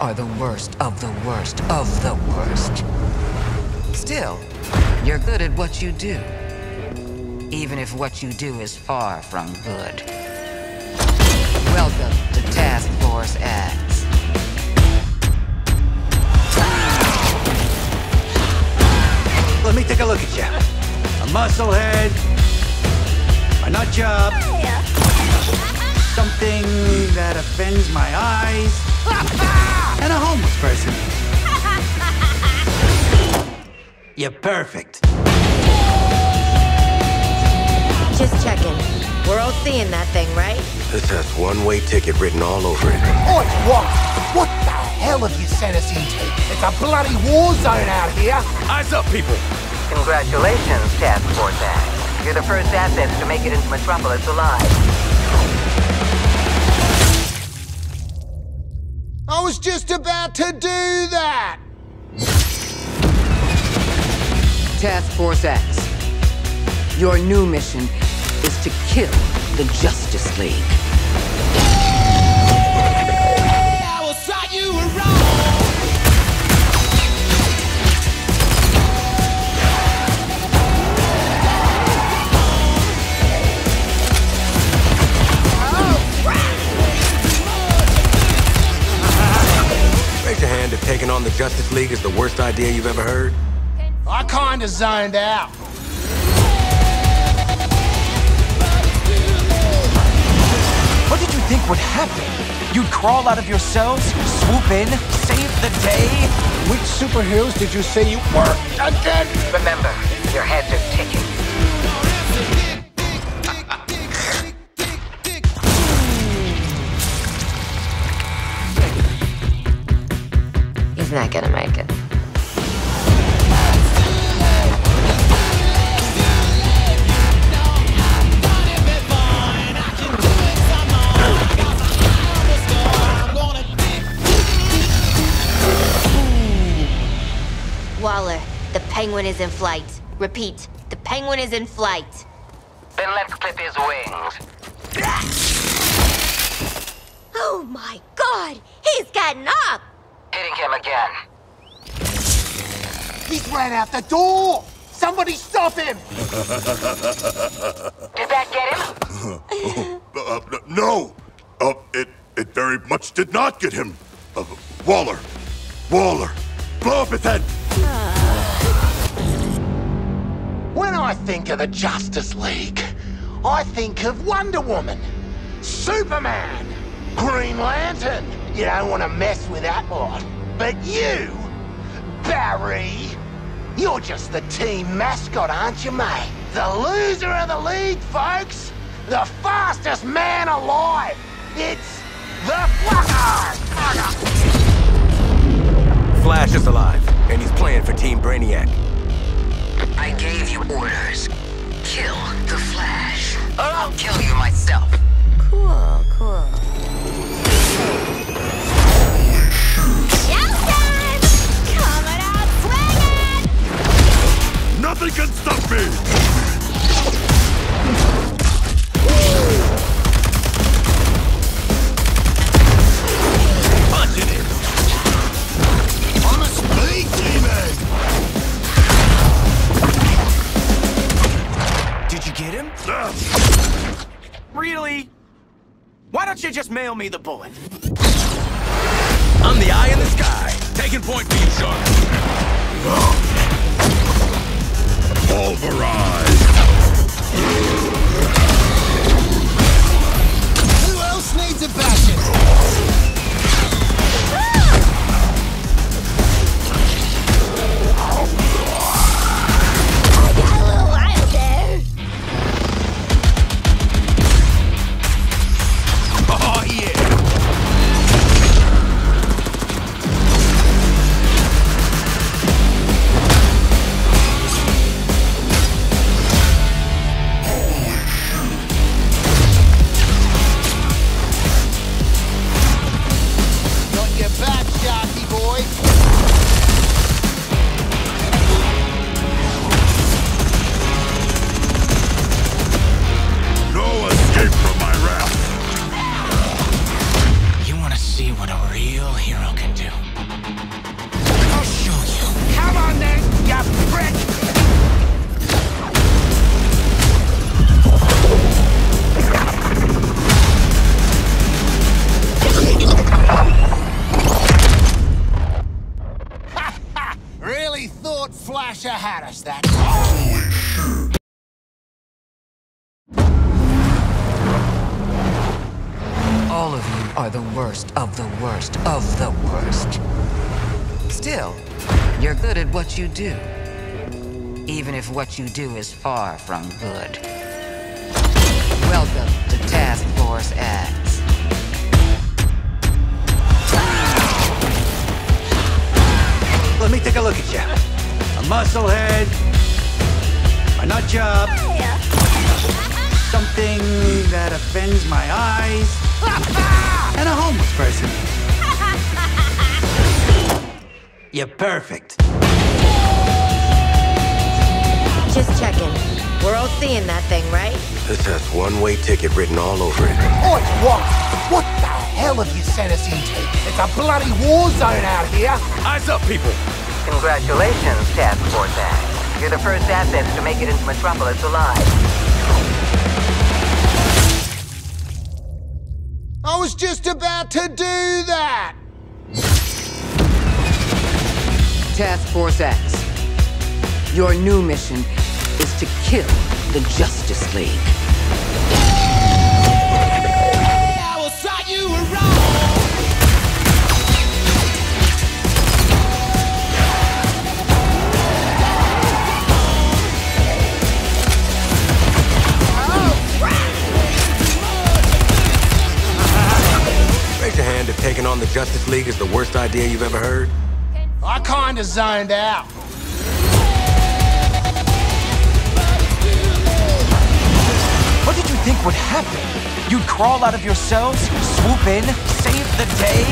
are the worst of the worst of the worst. Still, you're good at what you do, even if what you do is far from good. Welcome to Task Force X. Let me take a look at you. A musclehead, a nut job, something that offends my eyes, and a homeless person. You're perfect. Just checking. We're all seeing that thing, right? This has one-way ticket written all over it. Oi, what? What the hell have you sent us into? It's a bloody war zone out here. Eyes up, people. Congratulations, Task Force X. You're the first assets to make it into Metropolis alive. I was just about to do that! Task Force X. Your new mission is to kill the Justice League. I will start you around. Raise your hand if taking on the Justice League is the worst idea you've ever heard. I kinda zoned out. What did you think would happen? You'd crawl out of your cells, swoop in, save the day? Which superheroes did you say you were again? Remember, your heads are ticking. He's not gonna make it. Waller, the penguin is in flight. Repeat, the penguin is in flight. Then let's clip his wings. Oh my god! He's gotten up! Hitting him again. He's ran out the door! Somebody stop him! Did that get him? No! It very much did not get him. Waller! Blow up his head! When I think of the Justice League, I think of Wonder Woman, Superman, Green Lantern. You don't want to mess with that lot. But you, Barry, you're just the team mascot, aren't you, mate? The loser of the league, folks. The fastest man alive. It's the Flash. Flash is alive, and he's playing for Team Brainiac. I gave you orders. Kill the Flash. Or I'll kill you myself. Cool. Showtime! Coming out swinging! Nothing can stop me! Punching it! Did you get him? Really? Why don't you just mail me the bullet? I'm the eye in the sky. Taking point for you, Shark. Pulverize. Who else needs a backing? All of you are the worst of the worst of the worst. Still, you're good at what you do. Even if what you do is far from good. Welcome to Task Force X. Let me take a look at you. A musclehead, a nut job, something that offends my eyes, and a homeless person. You're perfect. Just checking. We're all seeing that thing, right? This has one-way ticket written all over it. Oi, what the hell have you sent us into? It's a bloody war zone out here. Eyes up, people. Congratulations, Task Force X. You're the first assets to make it into Metropolis alive. I was just about to do that. Task Force X, your new mission is to kill the Justice League. Taking on the Justice League is the worst idea you've ever heard? I kinda zoned out. What did you think would happen? You'd crawl out of your cells, swoop in, save the day?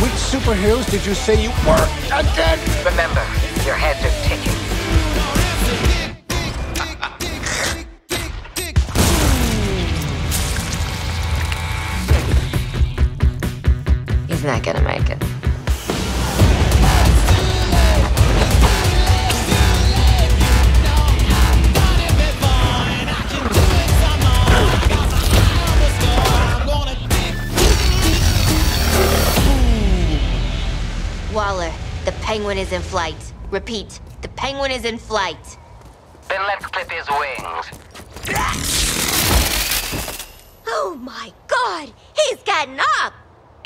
Which superheroes did you say you were again? Remember, your heads are ticking. Not gonna make it. Waller, the penguin is in flight. Repeat, the penguin is in flight. Then let's clip his wings. Oh my God, he's gotten up!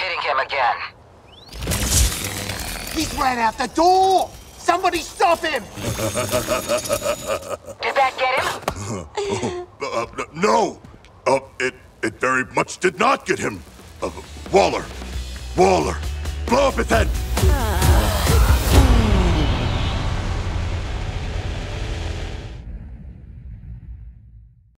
Hitting him again. He's ran out the door! Somebody stop him! Did that get him? No! It very much did not get him. Waller! Blow up his head!